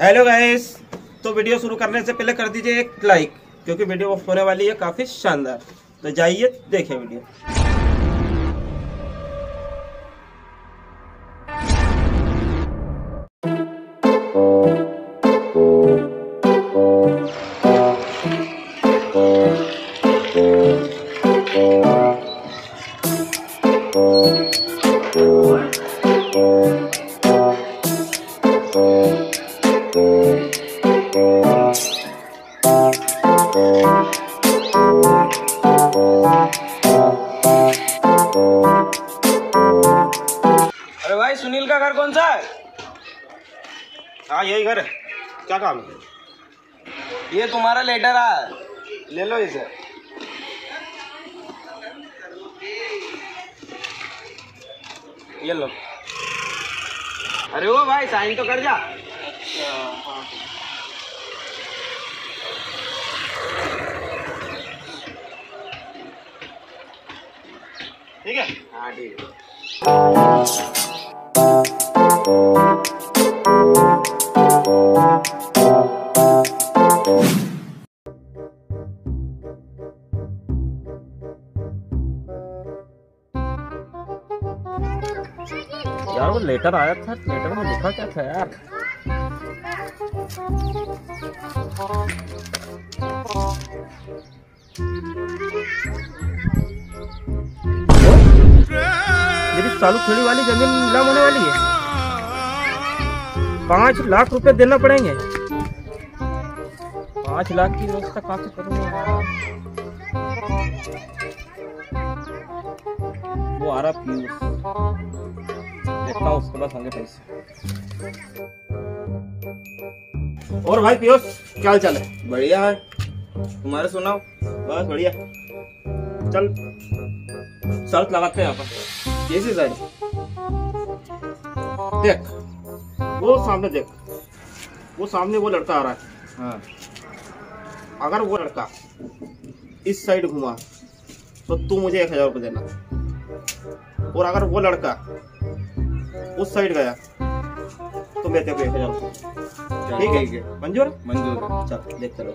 Hello guys, तो video शुरू करने से पहले कर दीजिए एक लाइक, क्योंकि वीडियो होने वाली है काफी शानदार। तो जाइए देखें वीडियो। अरे भाई, सुनील का घर कौन सा है? हाँ, यही घर है। क्या काम है? ये तुम्हारा लेटर है, ले लो इसे। ये लो। अरे वो भाई, साइन तो कर जा। ठीक है? हाँ ठीक है। यार वो लेटर आया था, लेटर में लिखा क्या था यार? मेरी चालू खेड़ी वाली जमीन नीलाम होने वाली है। 5 लाख रुपए देना पड़ेंगे। 5 लाख की व्यवस्था काफी करूँगा। वो आ रहा पीयूष, देखता हूँ उसके पास होंगे पैसे। और भाई पीयूष, क्या हाल चाल है? बढ़िया है, तुम्हारे सुनाओ? बस बढ़िया। चल शर्त लगाते हैं यहाँ पर। कैसी शर्त? देख वो सामने, देख वो सामने वो लड़का आ रहा है। हाँ, अगर वो लड़का इस साइड घुमा तो तू मुझे 1000 रुपये देना, और अगर वो लड़का उस साइड गया तो मैं तेरे को 1000। ठीक है, मंजूर? मंजूर। चल देखते रहो।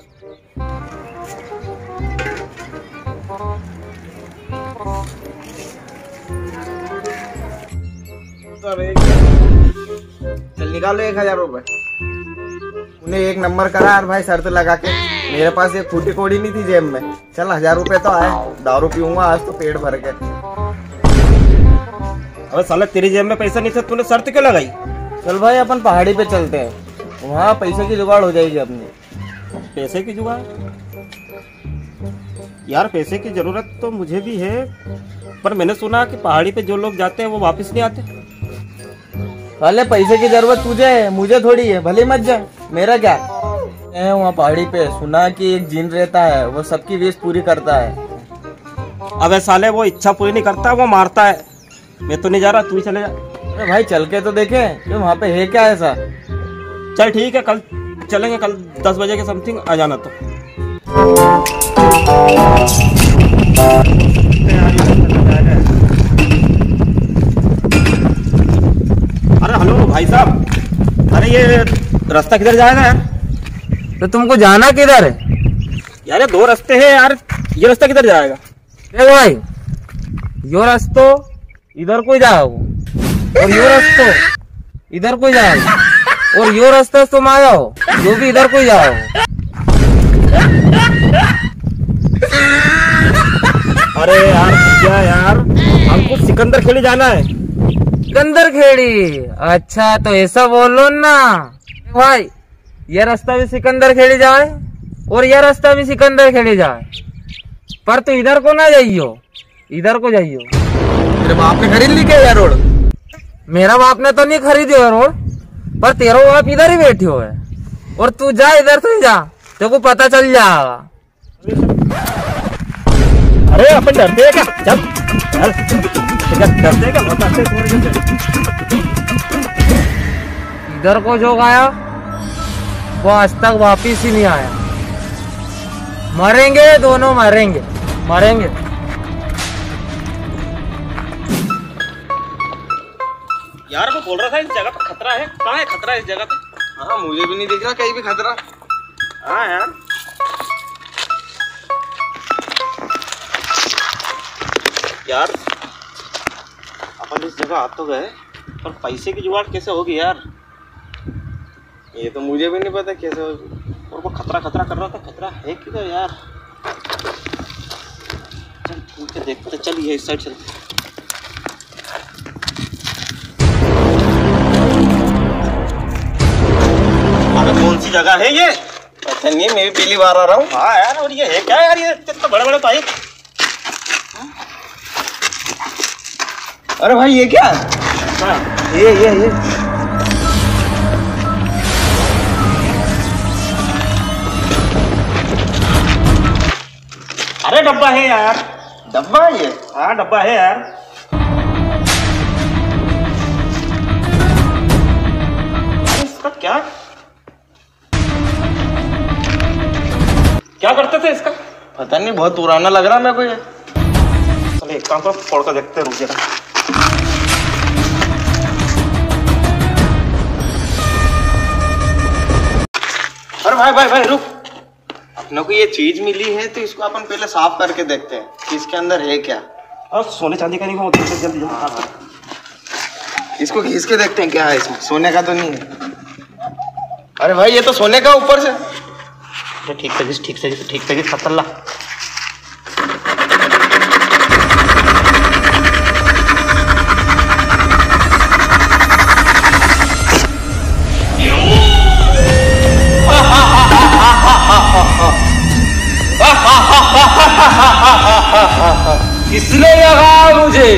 चल निकालो 1000 रुपए। उन्हें एक नंबर करा यार भाई, शर्त लगा के। मेरे पास ये खूटी कोड़ी नहीं थी जेब में। चल 1000 रुपए तो आए। दारू पीऊंगा आज तो पेट भर के। अरे साला, तेरी जेब में पैसा नहीं था, तूने शर्त क्यों लगाई? चल भाई, अपन पहाड़ी पे चलते हैं, वहाँ पैसे की जुगाड़ हो जाएगी अपनी। पैसे की जुगाड़? यार पैसे की जरूरत तो मुझे भी है, पर मैंने सुना कि पहाड़ी पे जो लोग जाते हैं वो वापस नहीं आते। साले, पैसे की जरूरत तुझे है, मुझे थोड़ी है। भले मत जा, मेरा क्या है। वहाँ पहाड़ी पे सुना कि एक जिन रहता है, वो सबकी विश पूरी करता है। अबे साले, वो इच्छा पूरी नहीं करता, वो मारता है। मैं तो नहीं जा रहा, तू ही चले जा। अरे भाई, चल के तो देखे तो वहाँ पे है क्या ऐसा। चल ठीक है, कल चलेंगे। कल 10 बजे के समथिंग आ जाना। तो अरे हेलो भाई साहब, अरे ये रास्ता किधर जाएगा यार? तो तुमको जाना किधर है यार? ये 2 रास्ते हैं यार, ये रास्ता किधर जाएगा? अरे भाई, यो रास्तो इधर कोई जाओ, और यो रास्तो इधर कोई जाओ, और यो रास्ता तुम आया हो जो भी इधर कोई जाओ। अरे यार क्या यार, हमको सिकंदर खेड़ी जाना है। सिकंदर खेड़ी? अच्छा, तो ऐसा बोलो ना भाई, ये रास्ता भी सिकंदर खेड़ी जाए और यह रास्ता भी सिकंदर खेड़ी जाए, पर तू इधर को ना जाइयो, इधर को जाइयो। तेरे बाप ने खरीद ली क्या यार रोड? मेरा बाप ने तो नहीं खरीदी है रोड, पर तेरा बाप इधर ही बैठी हो है, और तू जा इधर से जा, तेरे को पता चल जाएगा। अरे अपन डरते हैं क्या? चल डरते हैं क्या? इधर को जो आया वो आज तक वापिस ही नहीं आया। मरेंगे दोनों, मरेंगे मरेंगे। यार वो बोल रहा था इस जगह पर खतरा है। कहाँ है खतरा इस जगह पे? हाँ मुझे भी नहीं दिख रहा कहीं भी खतरा। हाँ यार यार अपन इस जगह आ तो गए पर पैसे की जुगाड़ कैसे होगी यार, ये तो मुझे भी नहीं पता कैसे होगी। और वो खतरा खतरा कर रहा था, खतरा है किधर यार? चल ठीक है देखते, चलिए इस साइड चलते। कौन सी जगह है ये? पता नहीं, मैं भी पहली बार आ रहा हूँ। हाँ यार, और ये है क्या यार, ये इतने बड़े बड़े पाइप? अरे भाई ये क्या? हाँ ये अरे डब्बा है यार। डब्बा ये? हाँ डब्बा है यार। इसका क्या क्या करते थे इसका? पता नहीं, बहुत पुराना लग रहा है मेरे को ये। चलो एक काम करो, फोड़ कर देखते, रुक जरा। अरे भाई भाई भाई रुक, अपने को ये चीज मिली है तो इसको अपन पहले साफ करके देखते हैं कि इसके अंदर है क्या। और सोने चांदी का नहीं हो, जल्दी। हाँ इसको घिस के देखते हैं क्या है इसमें, सोने का तो नहीं है। अरे भाई ये तो सोने का ऊपर से। तो ठीक से खतरला। इसलिए लगा मुझे।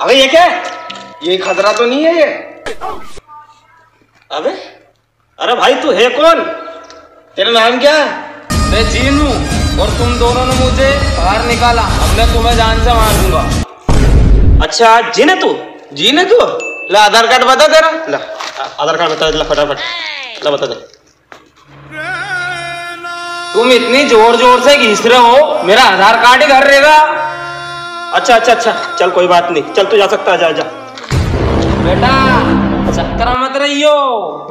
अबे ये क्या? ये खतरा तो नहीं है ये? अबे अरे भाई तू है कौन? तेरा नाम क्या है? मैं जीन हूँ और तुम दोनों ने मुझे बाहर निकाला, अब मैं तुम्हें जान से मार दूंगा। अच्छा जीन है तू? जीन है तू? ला आधार कार्ड बता तेरा। ला आधार कार्ड बता, ला फटाफट ला बता दे। तुम इतनी जोर जोर से घिस रहे हो, मेरा आधार कार्ड ही घर रहेगा। अच्छा, चल कोई बात नहीं, चल तू जा सकता है, जा। बेटा चक्कर मत रहियो,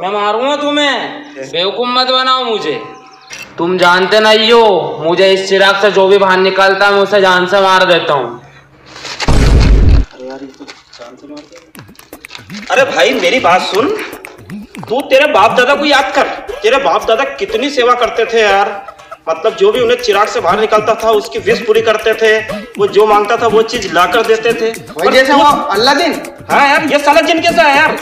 मैं मारूंगा तुम्हें, बेवकूफ मत बनाओ मुझे। तुम जानते नहीं हो मुझे, इस चिराग से जो भी बाहर निकलता है मैं उसे जान से मार देता हूँ। अरे भाई मेरी बात सुन, तू तेरे बाप दादा को याद कर, तेरे बाप दादा कितनी सेवा करते थे यार। मतलब जो भी उन्हें चिराग से बाहर निकलता था उसकी विश पूरी करते थे, वो जो मांगता था वो चीज लाकर देते थे। जैसे वो अलादीन। हाँ यार ये साला जिन कैसा है यार?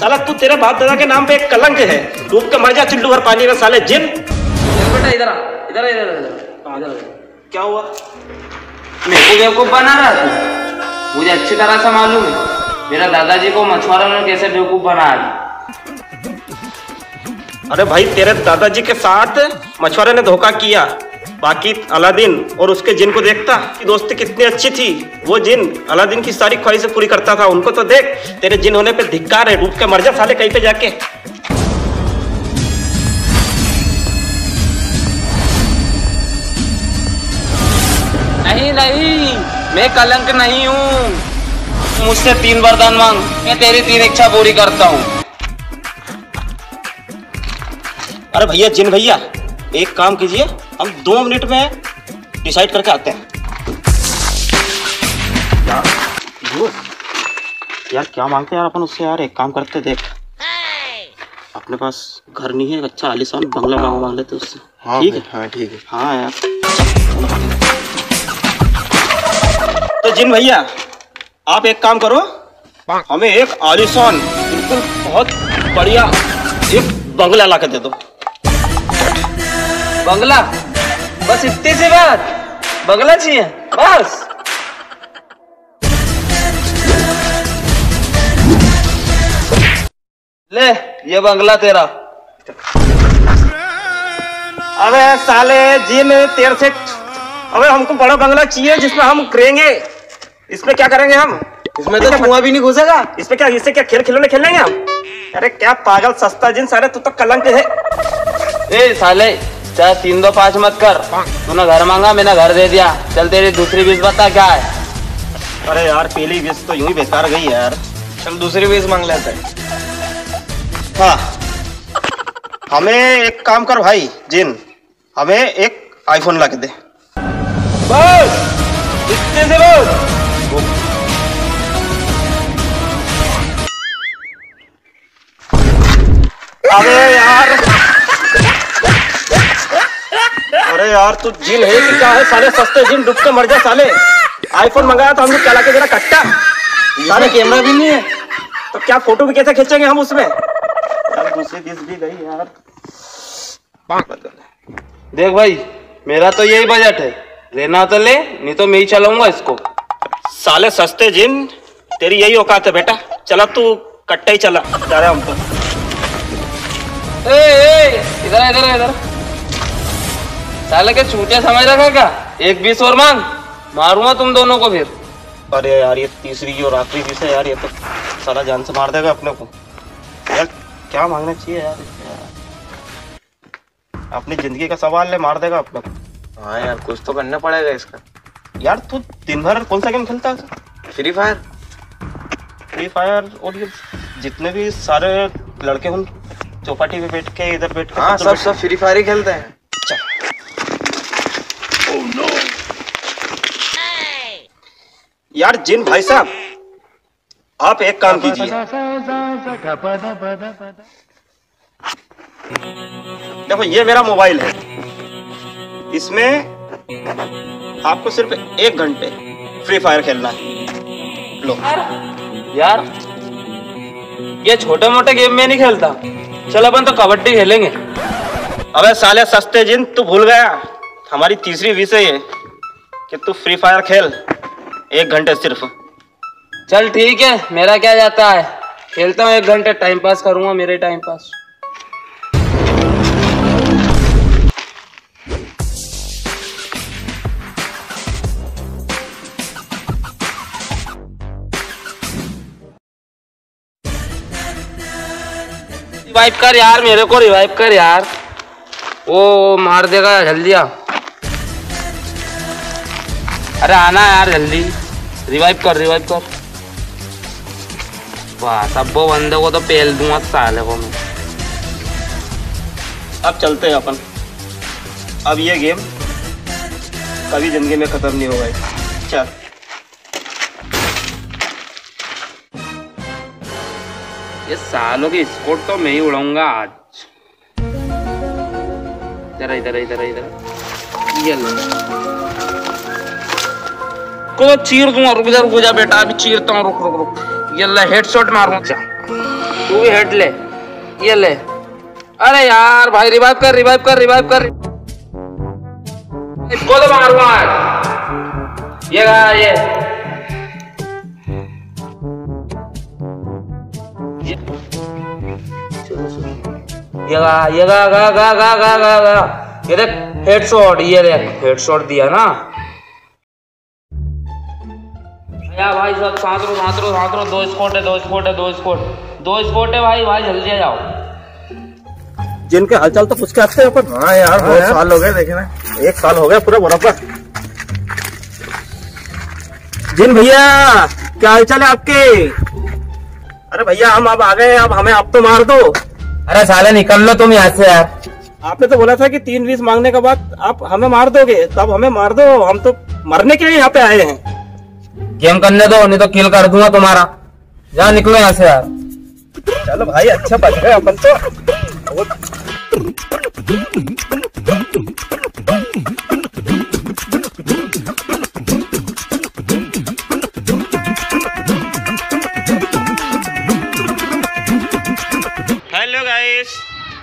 साला तू तेरे बाप दादा के नाम पे एक कलंक है, डूब के मर जा चिल्लू भर पानी में साले जिन। बेटा इधर क्या हुआ? मेरे को बना रहा तू, मुझे अच्छी तरह से मालूम है मेरा दादाजी को मछुआरों ने कैसे बेवकूफ बनाया। अरे भाई तेरे दादाजी के साथ मछुआरे ने धोखा किया, बाकी अलादीन और उसके जिन को देखता कि दोस्ती कितनी अच्छी थी, वो जिन अलादीन की सारी ख्वाहिशें पूरी करता था, उनको तो देख। तेरे जिन होने पे धिक्कार है, डूब के मर जा साले कहीं पे जाके। नहीं मैं कलंक नहीं हूँ, मुझसे 3 वरदान मांग, मैं तेरी 3 इच्छा पूरी करता हूँ। अरे भैया जिन भैया एक काम कीजिए, हम 2 मिनट में डिसाइड करके आते हैं। यार क्या मांगते हैं यार अपन उससे? यार एक काम करते, देख अपने पास घर नहीं है, अच्छा आलीशान बंगला मांग लेते उससे। ठीक है हाँ ठीक है। हाँ यार तो जिन भैया आप एक काम करो, हमें एक आलीशान बिल्कुल बहुत बढ़िया एक बंगला ला कर दे दो। बंगला? बस इतनी सी बात, बंगला चाहिए बस? ले ये बंगला तेरा। अबे साले जी मेरे तेरे से, अबे हमको बड़ा बंगला चाहिए जिसमें हम करेंगे। इसमें क्या करेंगे हम? इसमें तो कुआं भी नहीं घुसेगा। इसमें क्या, इससे क्या खेल खिलौने खेलेंगे हम? अरे क्या पागल सस्ता जिन सारे, तू तो कलंक है। ए साले चाहे 3 2 5 मत कर, तूने घर मांगा मैंने घर दे दिया। चल तेरी दूसरी विश बता क्या है? अरे यार पहली विश तो यूं ही बेकार गई यार, चल दूसरी विश मांग लेते हैं। हाँ, हमें एक काम कर भाई जिन, हमें एक आईफोन ला के दे। बस इतने से बस। अरे यार, अरे यार तू जिन है कि क्या है साले, सस्ते जिन डूब के मर जा साले। आईफोन मंगाया तो हमने क्या लाके जरा कट्टा, साले कैमरा भी नहीं है तो क्या फोटो भी कैसे खींचेंगे हम उसमें। यार दूसरी दिस भी गई यार। देख भाई मेरा तो यही बजट है, लेना तो ले नहीं तो मैं ही चलाऊंगा इसको। साले सस्ते जिन, तेरी यही औकात है बेटा, चला तू कट्टा ही चला जा रहा हम तो। इधर इधर इधर, साले के छूटे समझ रखा क्या, एक बीस और मांग, मारूंगा तुम दोनों को फिर। अरे यार ये तीसरी और आखिरी बीस है यार, ये तो साला जान से मार देगा अपने को। यार क्या मांगना चाहिए यार, अपनी जिंदगी का सवाल ले, मार देगा अपने को। हाँ यार कुछ तो करना पड़ेगा इसका। यार तू दिन भर कौन सा गेम खेलता है? Free fire. फ्री फायर और ये जितने भी सारे लड़के हों चौपाटी पे बैठ के इधर बैठ के हाँ सब सब फ्री फायर ही खेलते हैं। oh, no. यार जिन भाई साहब आप एक काम कीजिए, देखो ये मेरा मोबाइल है, इसमें आपको सिर्फ 1 घंटे फ्री फायर खेलना है। लो यार ये छोटे मोटे गेम में नहीं खेलता, चल अपन तो कबड्डी खेलेंगे। अबे साले सस्ते जिन तू भूल गया, हमारी तीसरी विषय है कि तू फ्री फायर खेल 1 घंटे सिर्फ। चल ठीक है, मेरा क्या जाता है, खेलता हूँ 1 घंटे, टाइम पास करूँगा, मेरे टाइम पास। रिवाइव कर यार, मेरे को रिवाइव कर यार, वो मार देगा जल्दी आ। अरे आना यार जल्दी, रिवाइव कर रिवाइव कर। वाह सब वो बंदे को तो पेल दूंगा साले को मैं। अब चलते हैं अपन, अब ये गेम कभी जिंदगी में खत्म नहीं होगा। चल ये सालों की स्कोर तो मैं ही उड़ाऊंगा आज। इधर इधर इधर इधर, ये लो को चीर दूंगा, रुक जा बेटा अभी चीरता हूँ, रुक रुक रुक। ये ले हेडशॉट मारूंगा, तू भी हेड ले, ये ले। अरे यार भाई रिवाइव कर रिवाइव कर रिवाइव कर, इसको तो मारूंगा आज। ये कहा ये ये गा गा गा गा गा गा गा, ये देख हेडशॉट, ये देख हेडशॉट दिया ना। या भाई सब सांतरो सांतरो सांतरो, 2 स्कोट है 2 स्कोट है 2 स्कोट है भाई, भाई जल्दी आ जाओ। जिनके हालचाल तो कुछ कहते हैं अपन। हाँ यार बहुत साल हो गए देखे ना, 1 साल हो गया पूरा बराबर। जिन भैया क्या हालचाल है आपके? अरे भैया हम अब आ गए, अब हमें आप तो मार दो। अरे साले निकल लो तुम यहाँ से यार, आपने तो बोला था कि 3 बीस मांगने के बाद आप हमें मार दोगे, तब हमें मार दो, हम तो मरने के लिए यहाँ पे आए हैं। गेम करने दो नहीं तो किल कर दूंगा तुम्हारा, जा निकलो यहाँ से यार। चलो भाई अच्छा बच गए अपन तो।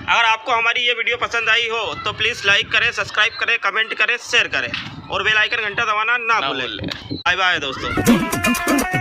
अगर आपको हमारी ये वीडियो पसंद आई हो तो प्लीज़ लाइक करें, सब्सक्राइब करें, कमेंट करें, शेयर करें और बेल आइकन घंटा दबाना ना भूलें। बाय बाय दोस्तों।